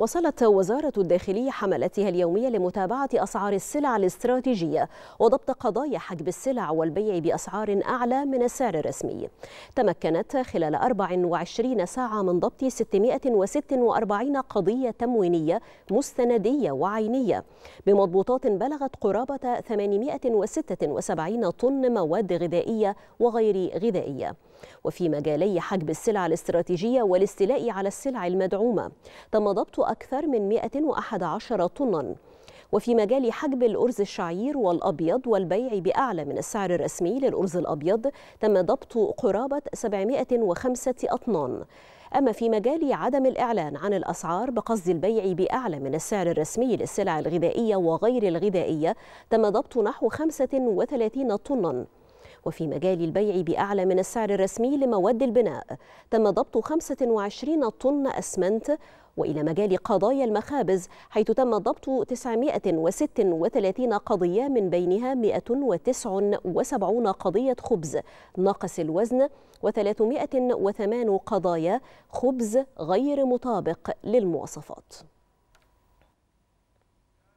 وصلت وزارة الداخلية حملتها اليومية لمتابعة أسعار السلع الاستراتيجية وضبط قضايا حجب السلع والبيع بأسعار أعلى من السعر الرسمي. تمكنت خلال 24 ساعة من ضبط 646 قضية تموينية مستندية وعينية بمضبوطات بلغت قرابة 876 طن مواد غذائية وغير غذائية. وفي مجالي حجب السلع الاستراتيجية والاستيلاء على السلع المدعومة تم ضبط أكثر من 111 طناً. وفي مجال حجب الأرز الشعير والأبيض والبيع بأعلى من السعر الرسمي للأرز الأبيض تم ضبط قرابة 705 أطنان. أما في مجال عدم الإعلان عن الأسعار بقصد البيع بأعلى من السعر الرسمي للسلع الغذائية وغير الغذائية تم ضبط نحو 35 طناً. وفي مجال البيع بأعلى من السعر الرسمي لمواد البناء تم ضبط 25 طن أسمنت. وإلى مجال قضايا المخابز حيث تم ضبط 936 قضية من بينها 179 قضية خبز ناقص الوزن و308 قضايا خبز غير مطابق للمواصفات.